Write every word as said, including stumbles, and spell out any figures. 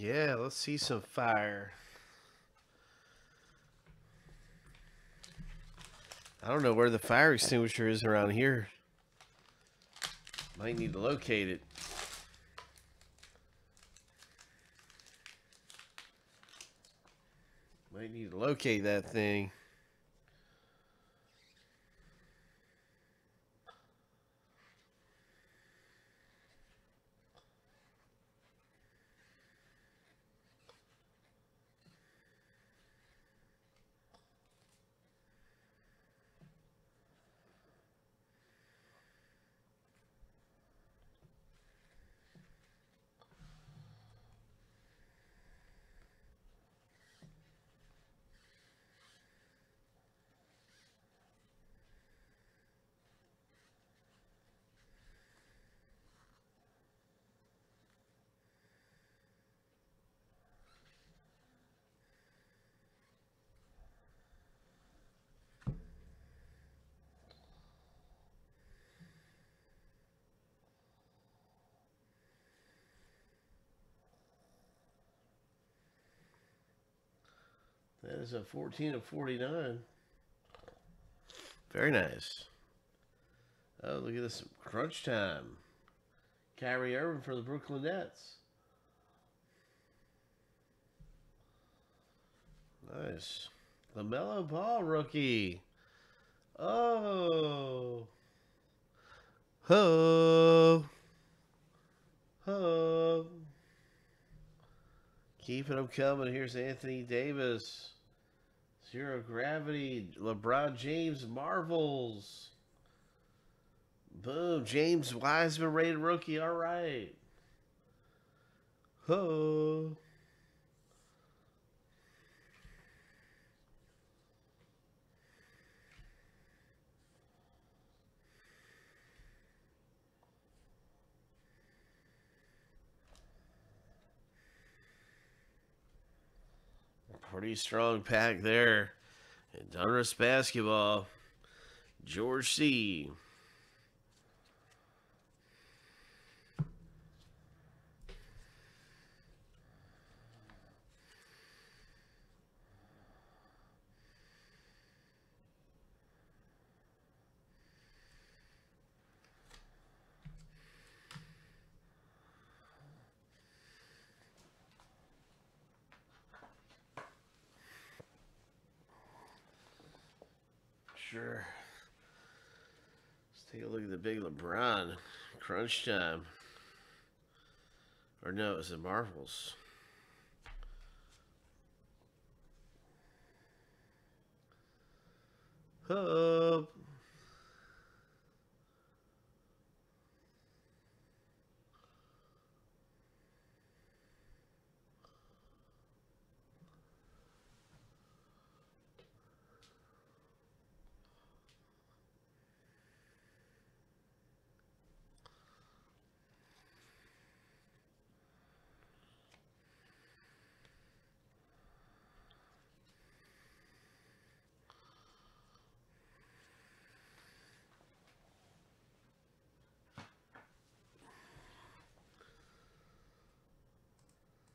Yeah, let's see some fire. I don't know where the fire extinguisher is around here. Might need to locate it. Might need to locate that thing. That is a fourteen of forty-nine. Very nice. Oh, look at this. Crunch time. Kyrie Irving for the Brooklyn Nets. Nice. LaMelo Ball rookie. Oh. Ho. Ho. Keeping them coming. Here's Anthony Davis. Zero gravity. LeBron James Marvels. Boom. James Wiseman rated rookie. All right. Ho. Pretty strong pack there. And Donruss basketball. George C. Sure. Let's take a look at the big LeBron. Crunch time. Or no, it was the Marvels. Up.